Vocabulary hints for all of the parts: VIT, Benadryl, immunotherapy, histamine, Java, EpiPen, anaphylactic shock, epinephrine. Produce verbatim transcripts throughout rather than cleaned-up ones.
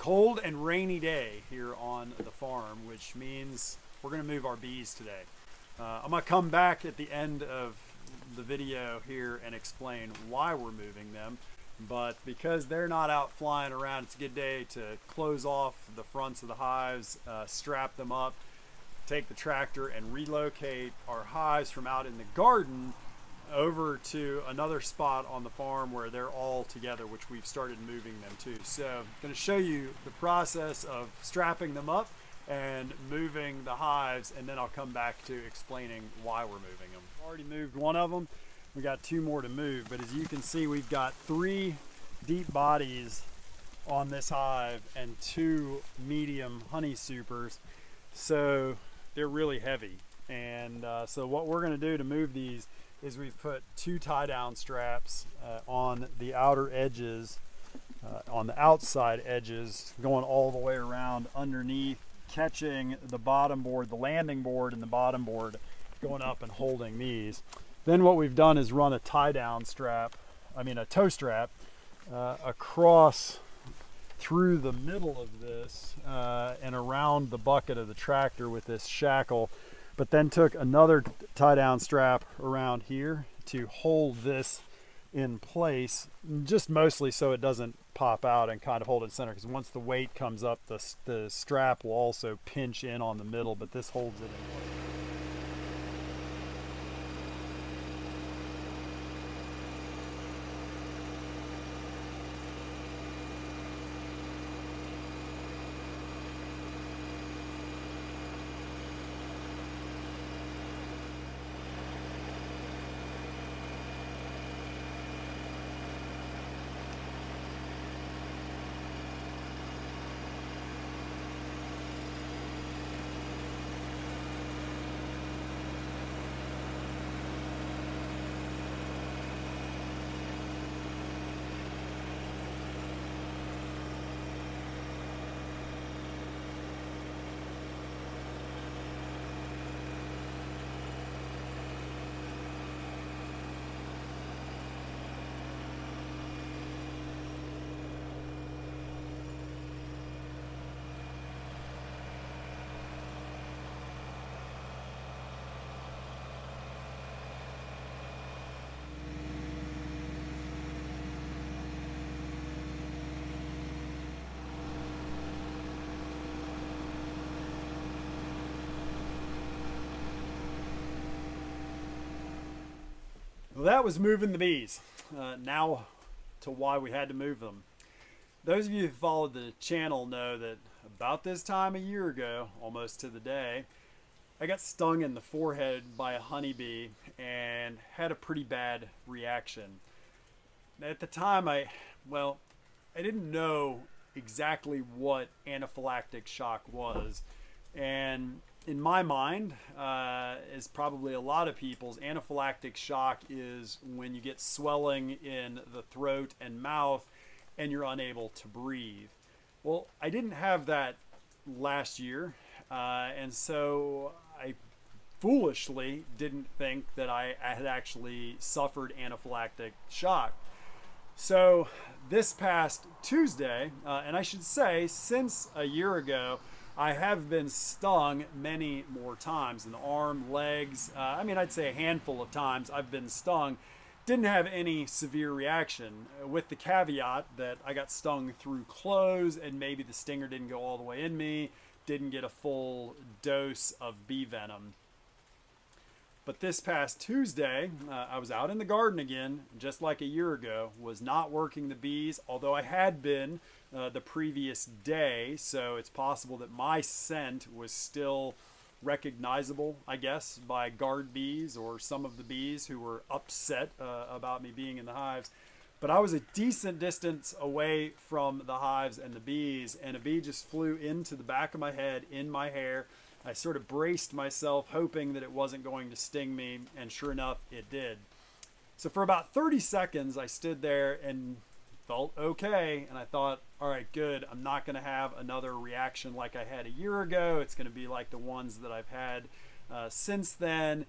cold and rainy day here on the farm, which means we're going to move our bees today. Uh, I'm going to come back at the end of the video here and explain why we're moving them, but because they're not out flying around, it's a good day to close off the fronts of the hives, uh, strap them up, take the tractor and relocate our hives from out in the garden over to another spot on the farm where they're all together, which we've started moving them to. So I'm going to show you the process of strapping them up and moving the hives, and then I'll come back to explaining why we're moving them. Already moved one of them. We got two more to move, but as you can see, we've got three deep bodies on this hive and two medium honey supers, so they're really heavy. And uh, so what we're going to do to move these is we've put two tie down straps uh, on the outer edges, uh, on the outside edges, going all the way around underneath, catching the bottom board, the landing board and the bottom board, going up and holding these. Then what we've done is run a tie down strap, I mean a tow strap, uh, across through the middle of this uh, and around the bucket of the tractor with this shackle, but then took another tie down strap around here to hold this in place, just mostly so it doesn't pop out and kind of hold it center, because once the weight comes up, the, the strap will also pinch in on the middle, but this holds it in place. Well, that was moving the bees. Uh, now to why we had to move them. Those of you who followed the channel know that about this time a year ago, almost to the day, I got stung in the forehead by a honeybee and had a pretty bad reaction. At the time, I, well, I didn't know exactly what anaphylactic shock was, and in my mind, uh, as probably a lot of people's, anaphylactic shock is when you get swelling in the throat and mouth and you're unable to breathe. Well, I didn't have that last year, uh, and so I foolishly didn't think that I, I had actually suffered anaphylactic shock. So this past Tuesday, uh, and I should say since a year ago, I have been stung many more times in the arm, legs. Uh, I mean, I'd say a handful of times I've been stung. Didn't have any severe reaction, with the caveat that I got stung through clothes and maybe the stinger didn't go all the way in me, didn't get a full dose of bee venom. But this past Tuesday, uh, I was out in the garden again, just like a year ago, was not working the bees, although I had been Uh, the previous day, so it's possible that my scent was still recognizable, I guess, by guard bees or some of the bees who were upset uh, about me being in the hives. But I was a decent distance away from the hives and the bees, and a bee just flew into the back of my head, in my hair. I sort of braced myself, hoping that it wasn't going to sting me, and sure enough, it did. So for about thirty seconds, I stood there and felt okay, and I thought, all right, good, I'm not going to have another reaction like I had a year ago. It's going to be like the ones that I've had uh, since then.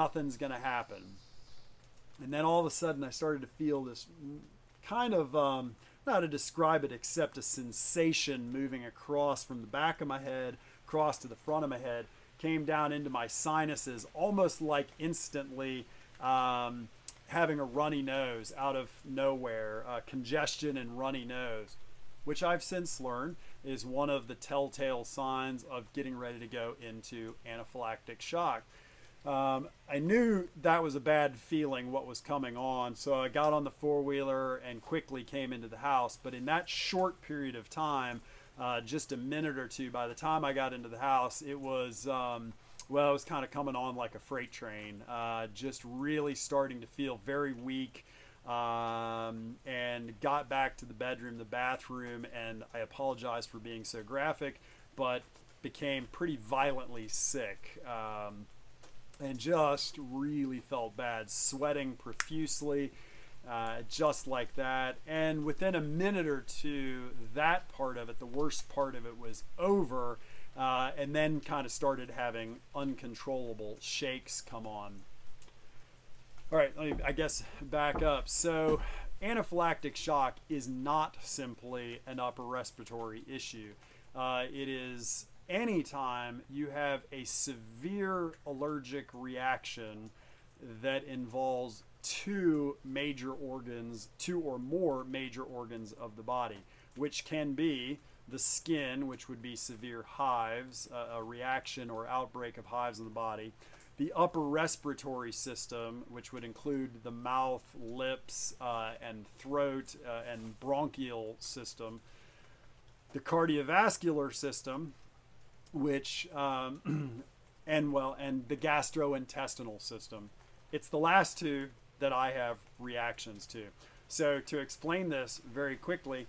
Nothing's going to happen. And then all of a sudden I started to feel this kind of um, not to describe it except a sensation moving across from the back of my head, across to the front of my head, came down into my sinuses, almost like instantly um, having a runny nose out of nowhere, uh, congestion and runny nose, which I've since learned is one of the telltale signs of getting ready to go into anaphylactic shock. Um, I knew that was a bad feeling, what was coming on, so I got on the four-wheeler and quickly came into the house. But in that short period of time, uh, just a minute or two, by the time I got into the house, it was, um, well, it was kind of coming on like a freight train, uh, just really starting to feel very weak, um, and got back to the bedroom, the bathroom, and I apologize for being so graphic, but became pretty violently sick. Um, and just really felt bad, sweating profusely, uh, just like that. And within a minute or two, that part of it, the worst part of it, was over, uh, and then kind of started having uncontrollable shakes come on. All right, let me, I guess, back up. So anaphylactic shock is not simply an upper respiratory issue. Uh, it is anytime you have a severe allergic reaction that involves two major organs, two or more major organs of the body, which can be the skin, which would be severe hives, a reaction or outbreak of hives in the body, the upper respiratory system, which would include the mouth, lips, uh, and throat, uh, and bronchial system, the cardiovascular system, which, um, and well, and the gastrointestinal system. It's the last two that I have reactions to. So to explain this very quickly,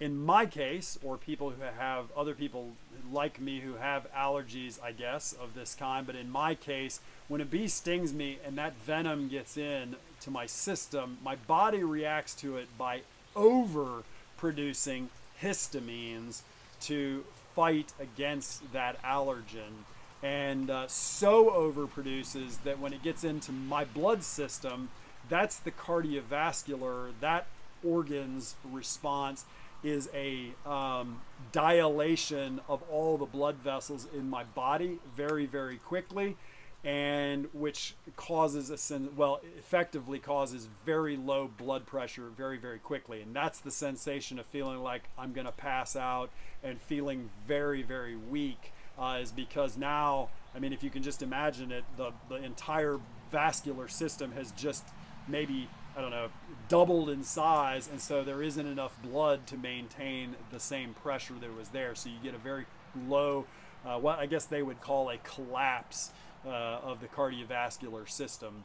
in my case, or people who have, other people like me who have allergies, I guess, of this kind, but in my case, when a bee stings me and that venom gets in to my system, my body reacts to it by overproducing histamines to fight against that allergen, and uh, so overproduces that when it gets into my blood system, that's the cardiovascular, that organ's response is a um, dilation of all the blood vessels in my body very, very quickly, and which causes a sen well, effectively causes very low blood pressure very, very quickly. And that's the sensation of feeling like I'm gonna pass out and feeling very, very weak, uh, is because now, I mean, if you can just imagine it, the, the entire vascular system has just maybe, I don't know, doubled in size. And so there isn't enough blood to maintain the same pressure that was there. So you get a very low, uh, what I guess they would call a collapse Uh, of the cardiovascular system.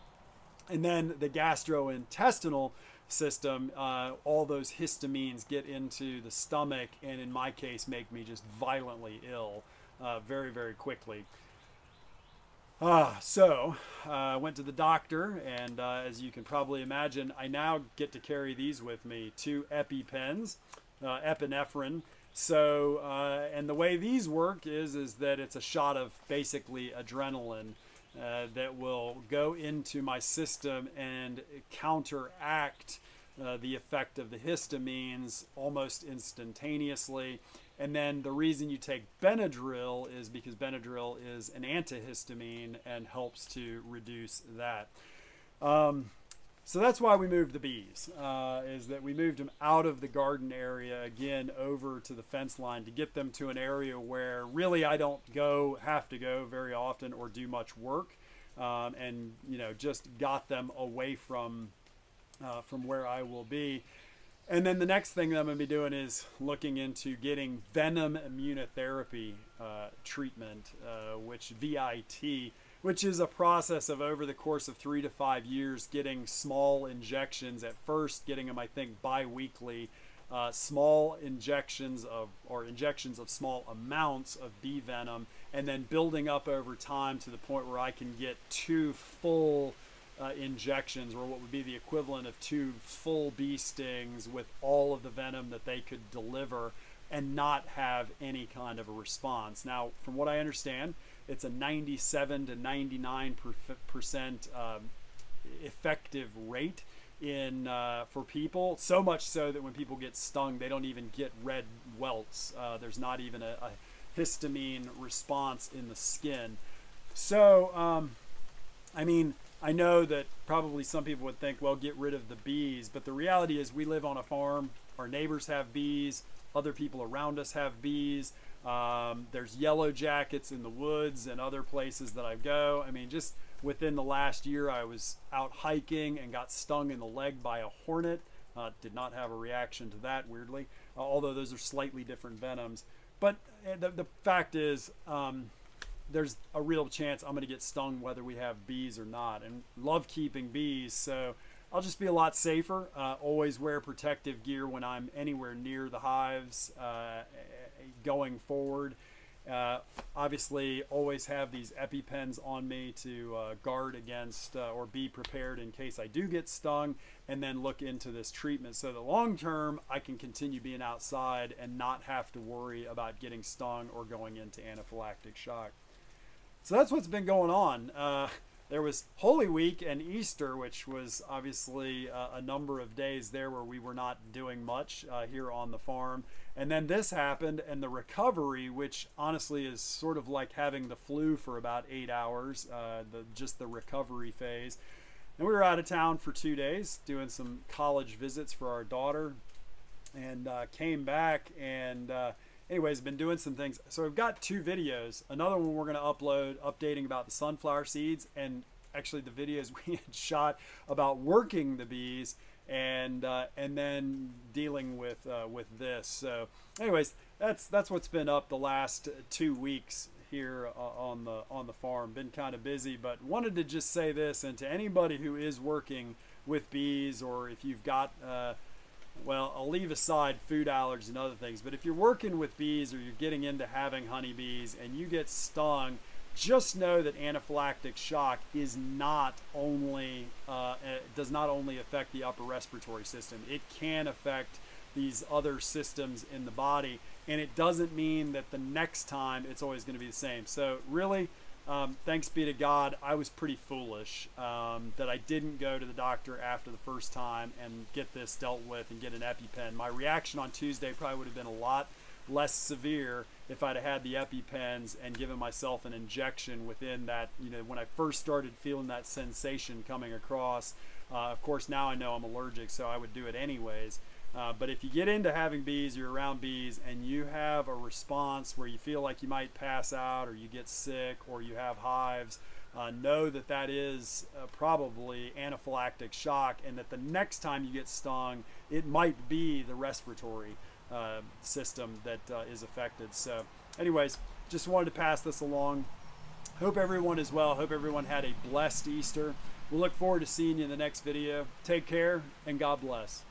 And then the gastrointestinal system, uh, all those histamines get into the stomach, and in my case make me just violently ill uh, very, very quickly. Uh, so I uh, went to the doctor, and uh, as you can probably imagine, I now get to carry these with me, two EpiPens, uh, epinephrine. So, uh, and the way these work is, is that it's a shot of basically adrenaline uh, that will go into my system and counteract uh, the effect of the histamines almost instantaneously. And then the reason you take Benadryl is because Benadryl is an antihistamine and helps to reduce that. Um, So that's why we moved the bees, uh, is that we moved them out of the garden area, again, over to the fence line to get them to an area where really I don't go, have to go very often or do much work, um, and, you know, just got them away from, uh, from where I will be. And then the next thing that I'm going to be doing is looking into getting venom immunotherapy uh, treatment, uh, which V I T, which is a process of over the course of three to five years getting small injections, at first getting them, I think, bi-weekly, uh, small injections of, or injections of small amounts of bee venom, and then building up over time to the point where I can get two full uh, injections, or what would be the equivalent of two full bee stings with all of the venom that they could deliver and not have any kind of a response. Now, from what I understand, it's a ninety-seven to ninety-nine percent um, effective rate in uh, for people, so much so that when people get stung, they don't even get red welts. Uh, there's not even a, a histamine response in the skin. So, um, I mean, I know that probably some people would think, well, get rid of the bees, but the reality is we live on a farm. Our neighbors have bees. Other people around us have bees. Um, there's yellow jackets in the woods and other places that I go. I mean, just within the last year, I was out hiking and got stung in the leg by a hornet. Uh, did not have a reaction to that, weirdly, uh, although those are slightly different venoms. But the, the fact is, um, there's a real chance I'm going to get stung whether we have bees or not. And love keeping bees, so I'll just be a lot safer. Uh, always wear protective gear when I'm anywhere near the hives uh, going forward. Uh, obviously, always have these EpiPens on me to uh, guard against uh, or be prepared in case I do get stung, and then look into this treatment so that long term I can continue being outside and not have to worry about getting stung or going into anaphylactic shock. So that's what's been going on. Uh, there was Holy Week and Easter, which was obviously uh, a number of days there where we were not doing much uh, here on the farm. And then this happened, and the recovery, which honestly is sort of like having the flu for about eight hours, uh, the, just the recovery phase. And we were out of town for two days doing some college visits for our daughter, and uh, came back and uh, anyways, been doing some things. So I've got two videos. Another one we're going to upload updating about the sunflower seeds, and actually the videos we had shot about working the bees, and uh, and then dealing with uh, with this. So anyways, that's that's what's been up the last two weeks here uh, on the on the farm. Been kind of busy, but wanted to just say this, and to anybody who is working with bees, or if you've got uh, well, I'll leave aside food allergies and other things, but if you're working with bees or you're getting into having honeybees and you get stung, just know that anaphylactic shock is not only, uh, it does not only affect the upper respiratory system. It can affect these other systems in the body, and it doesn't mean that the next time it's always going to be the same. So really, um, thanks be to God, I was pretty foolish um, that I didn't go to the doctor after the first time and get this dealt with and get an EpiPen. My reaction on Tuesday probably would have been a lot less severe if I'd have had the EpiPens and given myself an injection within that, you know, when I first started feeling that sensation coming across. Uh, of course, now I know I'm allergic, so I would do it anyways. Uh, but if you get into having bees, you're around bees, and you have a response where you feel like you might pass out, or you get sick, or you have hives, uh, know that that is uh, probably anaphylactic shock, and that the next time you get stung, it might be the respiratory uh, system that uh, is affected. So anyways, just wanted to pass this along. Hope everyone is well. Hope everyone had a blessed Easter. We'll look forward to seeing you in the next video. Take care, and God bless.